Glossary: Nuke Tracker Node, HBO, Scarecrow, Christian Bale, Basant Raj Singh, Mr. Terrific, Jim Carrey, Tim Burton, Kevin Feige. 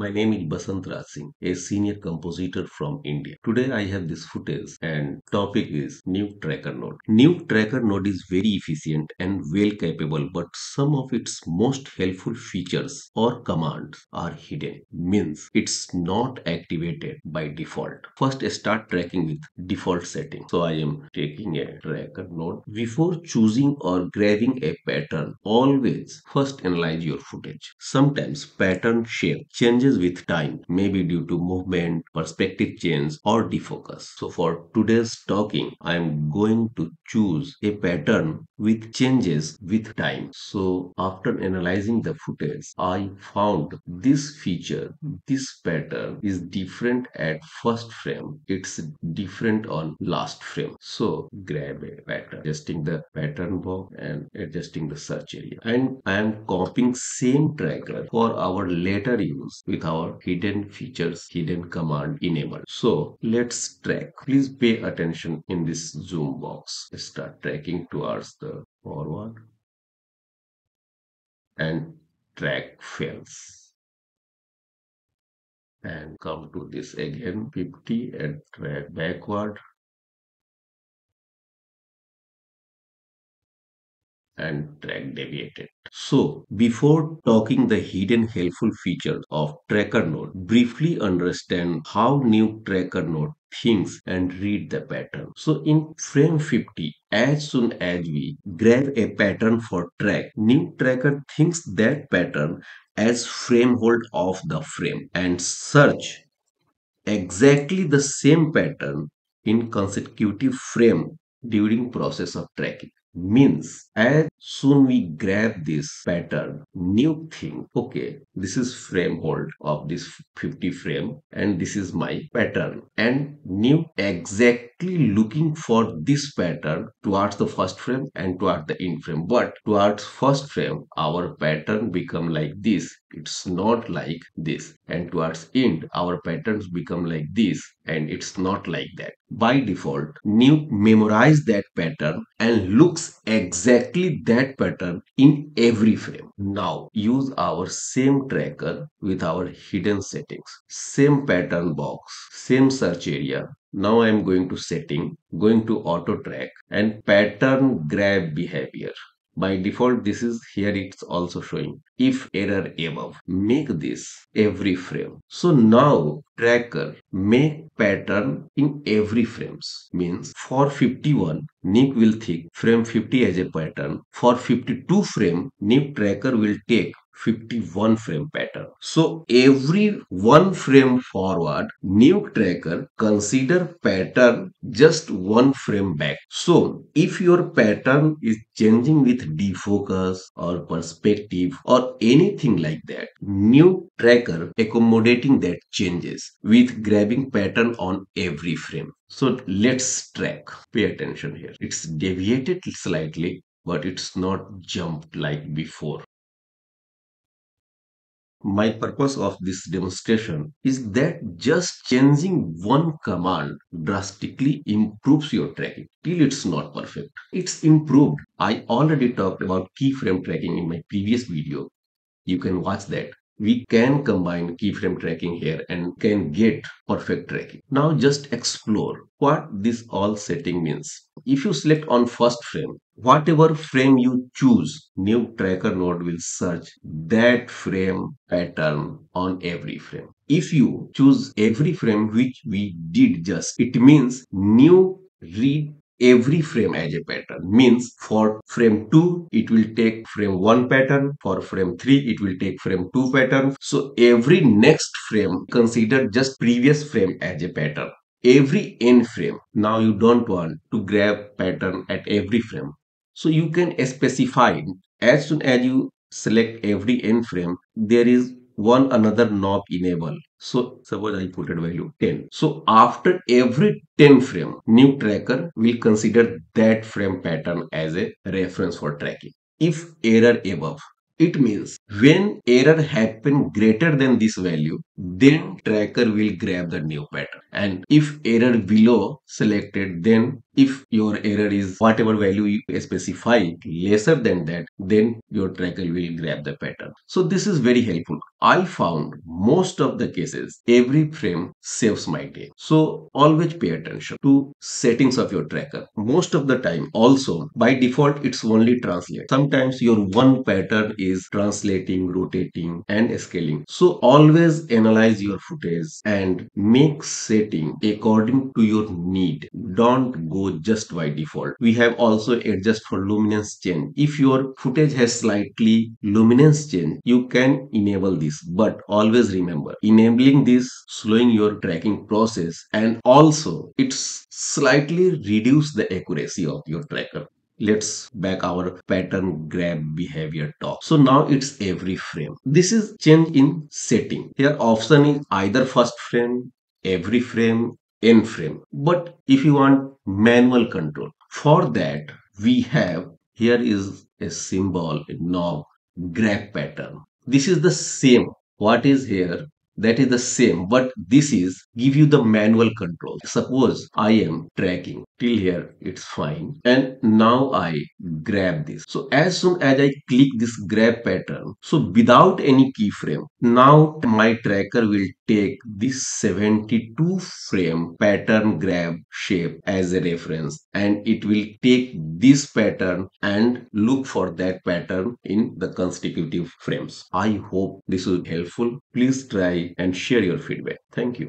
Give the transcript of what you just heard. My name is Basant Raj Singh, a senior compositor from India. Today I have this footage and topic is Nuke Tracker Node. Nuke Tracker Node is very efficient and well capable, but some of its most helpful features or commands are hidden. Means it's not activated by default. First, start tracking with default setting. So I am taking a tracker node. Before choosing or grabbing a pattern, always first analyze your footage. Sometimes pattern shape changes with time, maybe due to movement, perspective change or defocus. So for today's talking, I am going to choose a pattern with changes with time. So after analyzing the footage, I found this feature, this pattern is different at first frame, it's different on last frame. So grab a pattern, adjusting the pattern box and adjusting the search area. And I am copying same tracker for our later use with our hidden features, hidden command enabled. So let's track. Please pay attention in this zoom box. Let's start tracking towards the forward and track fails. And come to this again 50 and track backward and track deviated. So before talking the hidden helpful features of tracker node, briefly understand how Nuke Tracker Node thinks and read the pattern. So in frame 50, as soon as we grab a pattern for track, Nuke Tracker thinks that pattern as frame hold of the frame and search exactly the same pattern in consecutive frame during process of tracking. Means as soon we grab this pattern, Nuke thing, okay, this is frame hold of this 50 frame and this is my pattern, and Nuke exactly looking for this pattern towards the first frame and towards the end frame. But towards first frame our pattern become like this, it's not like this, and towards end our patterns become like this and it's not like that. By default, Nuke memorize that pattern and looks exactly that pattern in every frame. Now use our same tracker with our hidden settings. Same pattern box, same search area. Now I am going to setting, going to auto track and pattern grab behavior. By default this is here, it's also showing if error above. Make this every frame. So now tracker make pattern in every frames. Means for 51 Nuke will take frame 50 as a pattern. For 52 frame Nuke tracker will take 51 frame pattern. So every one frame forward, Nuke Tracker consider pattern just one frame back. So if your pattern is changing with defocus or perspective or anything like that, Nuke Tracker accommodating that changes with grabbing pattern on every frame. So let's track. Pay attention here. It's deviated slightly, but it's not jumped like before. My purpose of this demonstration is that just changing one command drastically improves your tracking. Till it's not perfect, it's improved. I already talked about keyframe tracking in my previous video. You can watch that. We can combine keyframe tracking here and can get perfect tracking. Now just explore what this all setting means. If you select on first frame, whatever frame you choose, Nuke Tracker Node will search that frame pattern on every frame. If you choose every frame, which we did just, it means Nuke read every frame as a pattern. Means for frame 2 it will take frame 1 pattern, for frame 3 it will take frame 2 pattern. So every next frame consider just previous frame as a pattern. Every end frame, now you don't want to grab pattern at every frame, so you can specify as soon as you select every end frame there is one another knob enable. So suppose I put a value 10. So after every 10 frame, Nuke Tracker will consider that frame pattern as a reference for tracking. If error above, it means when error happen greater than this value, then tracker will grab the new pattern. And if error below selected, then If your error is whatever value you specify lesser than that, then your tracker will grab the pattern. So this is very helpful. I found most of the cases every frame saves my day. So always pay attention to settings of your tracker. Most of the time also by default it's only translate. Sometimes your one pattern is translating, rotating and scaling. So always analyze your footage and make setting according to your need. Don't go just by default. We have also adjust for luminance change. If your footage has slightly luminance change, you can enable this, but always remember enabling this slowing your tracking process, and also it's slightly reduce the accuracy of your tracker. Let's back our pattern grab behavior talk. So now it's every frame. This is change in setting. Here option is either first frame, every frame, end frame. But if you want manual control, for that we have, here is a symbol, a knob, grab pattern. This is the same what is here, that is the same, but this is give you the manual control. Suppose I am tracking till here, it's fine, and now I grab this. So as soon as I click this grab pattern, so without any keyframe, now my tracker will take this 72 frame pattern grab shape as a reference, and it will take this pattern and look for that pattern in the consecutive frames. I hope this was helpful. Please try and share your feedback. Thank you.